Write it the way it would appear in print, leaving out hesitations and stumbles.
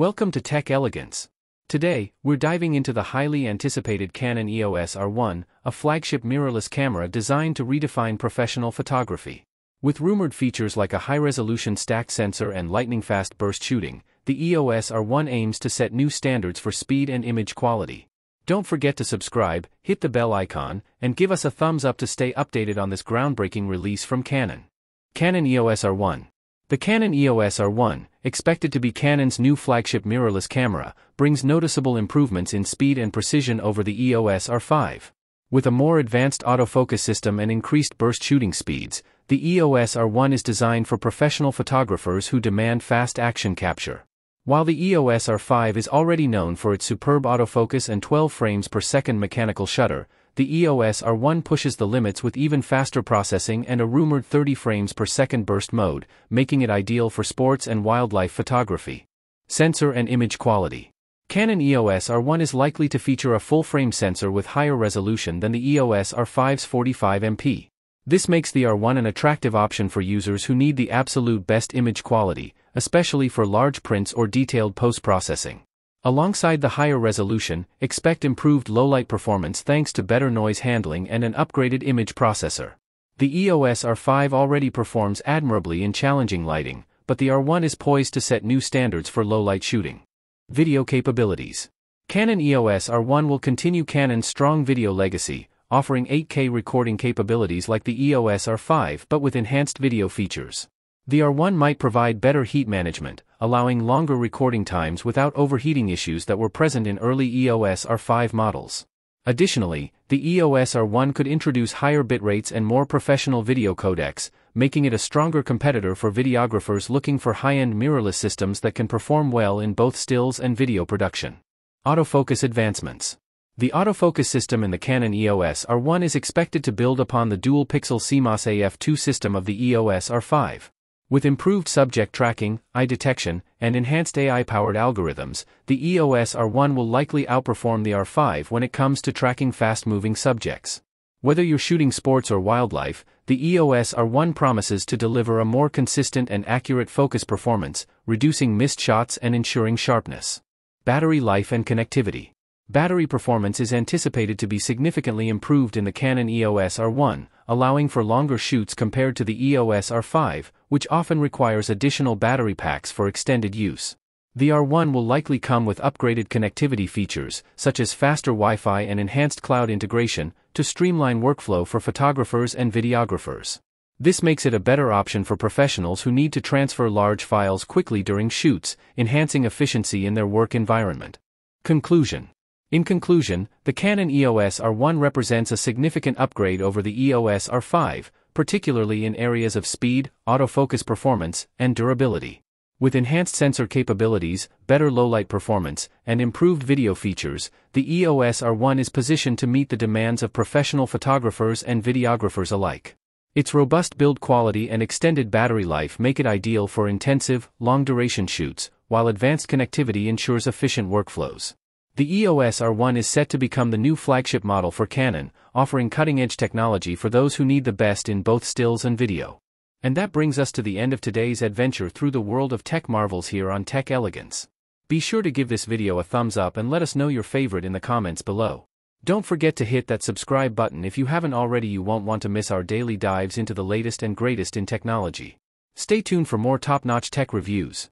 Welcome to Tech Elegance. Today, we're diving into the highly anticipated Canon EOS R1, a flagship mirrorless camera designed to redefine professional photography. With rumored features like a high-resolution stacked sensor and lightning-fast burst shooting, the EOS R1 aims to set new standards for speed and image quality. Don't forget to subscribe, hit the bell icon, and give us a thumbs up to stay updated on this groundbreaking release from Canon. Canon EOS R1. The Canon EOS R1, expected to be Canon's new flagship mirrorless camera, brings noticeable improvements in speed and precision over the EOS R5. With a more advanced autofocus system and increased burst shooting speeds, the EOS R1 is designed for professional photographers who demand fast action capture. While the EOS R5 is already known for its superb autofocus and 12 frames per second mechanical shutter, the EOS R1 pushes the limits with even faster processing and a rumored 30 frames per second burst mode, making it ideal for sports and wildlife photography. Sensor and image quality. Canon EOS R1 is likely to feature a full-frame sensor with higher resolution than the EOS R5's 45 MP. This makes the R1 an attractive option for users who need the absolute best image quality, especially for large prints or detailed post-processing. Alongside the higher resolution, expect improved low-light performance thanks to better noise handling and an upgraded image processor. The EOS R5 already performs admirably in challenging lighting, but the R1 is poised to set new standards for low-light shooting. Video capabilities. Canon EOS R1 will continue Canon's strong video legacy, offering 8K recording capabilities like the EOS R5 but with enhanced video features. The R1 might provide better heat management, allowing longer recording times without overheating issues that were present in early EOS R5 models. Additionally, the EOS R1 could introduce higher bit rates and more professional video codecs, making it a stronger competitor for videographers looking for high-end mirrorless systems that can perform well in both stills and video production. Autofocus advancements. The autofocus system in the Canon EOS R1 is expected to build upon the Dual Pixel AF f2 system of the EOS R5. With improved subject tracking, eye detection, and enhanced AI-powered algorithms, the EOS R1 will likely outperform the R5 when it comes to tracking fast-moving subjects. Whether you're shooting sports or wildlife, the EOS R1 promises to deliver a more consistent and accurate focus performance, reducing missed shots and ensuring sharpness. Battery life and connectivity. Battery performance is anticipated to be significantly improved in the Canon EOS R1, allowing for longer shoots compared to the EOS R5, which often requires additional battery packs for extended use. The R1 will likely come with upgraded connectivity features, such as faster Wi-Fi and enhanced cloud integration, to streamline workflow for photographers and videographers. This makes it a better option for professionals who need to transfer large files quickly during shoots, enhancing efficiency in their work environment. Conclusion. In conclusion, the Canon EOS R1 represents a significant upgrade over the EOS R5, particularly in areas of speed, autofocus performance, and durability. With enhanced sensor capabilities, better low-light performance, and improved video features, the EOS R1 is positioned to meet the demands of professional photographers and videographers alike. Its robust build quality and extended battery life make it ideal for intensive, long-duration shoots, while advanced connectivity ensures efficient workflows. The EOS R1 is set to become the new flagship model for Canon, offering cutting-edge technology for those who need the best in both stills and video. And that brings us to the end of today's adventure through the world of tech marvels here on Tech Elegance. Be sure to give this video a thumbs up and let us know your favorite in the comments below. Don't forget to hit that subscribe button if you haven't already. You won't want to miss our daily dives into the latest and greatest in technology. Stay tuned for more top-notch tech reviews.